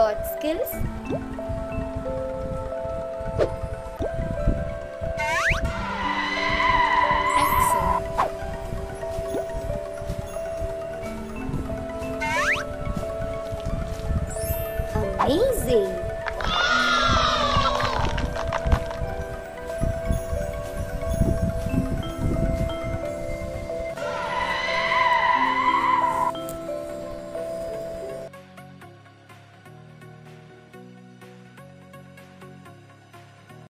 got skills. Excellent. Amazing.